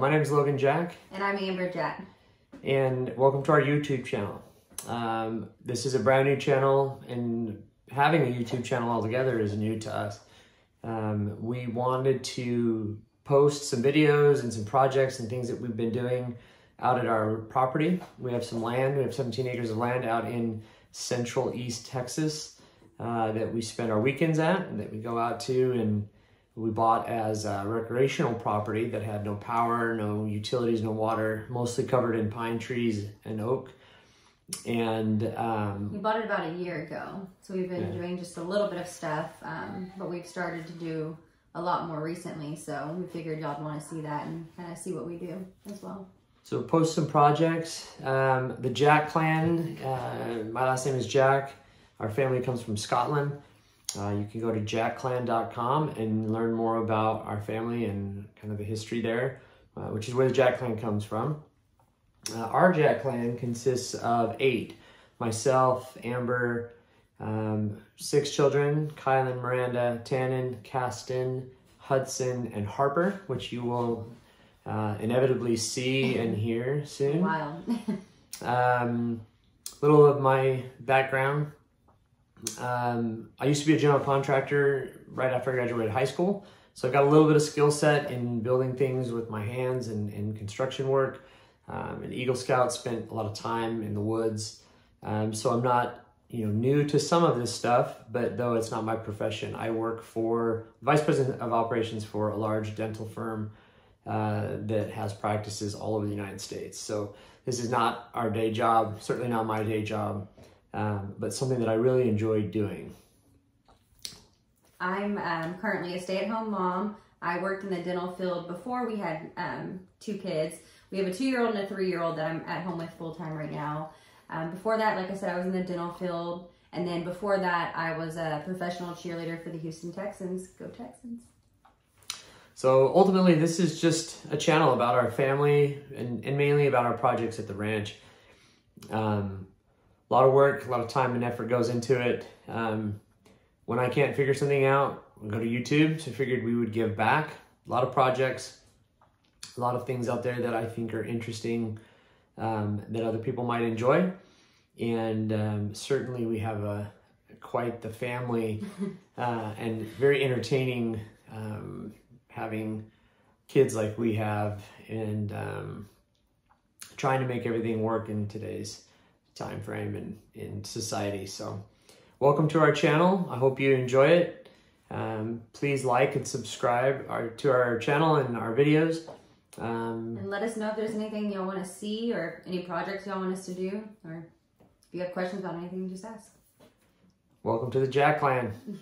My name is Logan Jack. And I'm Amber Jack. And welcome to our YouTube channel. This is a brand new channel, and having a YouTube channel altogether is new to us. We wanted to post some videos and some projects and things that we've been doing out at our property. We have some land. We have 17 acres of land out in central East Texas that we spend our weekends at and that we go out to, and we bought as a recreational property that had no power, no utilities, no water, mostly covered in pine trees and oak. And we bought it about a year ago, so we've been doing just a little bit of stuff, but we've started to do a lot more recently, so we figured y'all want to see that and kind of see what we do as well. So post some projects. The Jack Clan, my last name is Jack. Our family comes from Scotland. You can go to jackclan.com and learn more about our family and kind of the history there, which is where the Jack Clan comes from. Our Jack Clan consists of 8. Myself, Amber, 6 children, Kylan, Miranda, Tannen, Kasten, Hudson, and Harper, which you will inevitably see and hear soon. Wow. Little of my background. I used to be a general contractor right after I graduated high school, so I've got a little bit of skill set in building things with my hands and construction work. An Eagle Scout, spent a lot of time in the woods, so I'm not, new to some of this stuff, but though it's not my profession, I work for Vice President of Operations for a large dental firm that has practices all over the United States. So this is not our day job, certainly not my day job, but something that I really enjoy doing. I'm currently a stay-at-home mom. I worked in the dental field before we had 2 kids. We have a 2-year-old and a 3-year-old that I'm at home with full-time right now. Before that, like I said, I was in the dental field. And then before that, I was a professional cheerleader for the Houston Texans. Go Texans. So ultimately, this is just a channel about our family and mainly about our projects at the ranch. A lot of work, a lot of time and effort goes into it. When I can't figure something out, I go to YouTube, so I figured we would give back. A lot of projects, a lot of things out there that I think are interesting, that other people might enjoy. And certainly we have quite the family, and very entertaining, having kids like we have, and trying to make everything work in today's time frame and in society. So welcome to our channel. I hope you enjoy it. Please like and subscribe to our channel and our videos. And let us know if there's anything y'all want to see or any projects y'all want us to do, or if you have questions about anything, just ask. Welcome to the Jack Clan.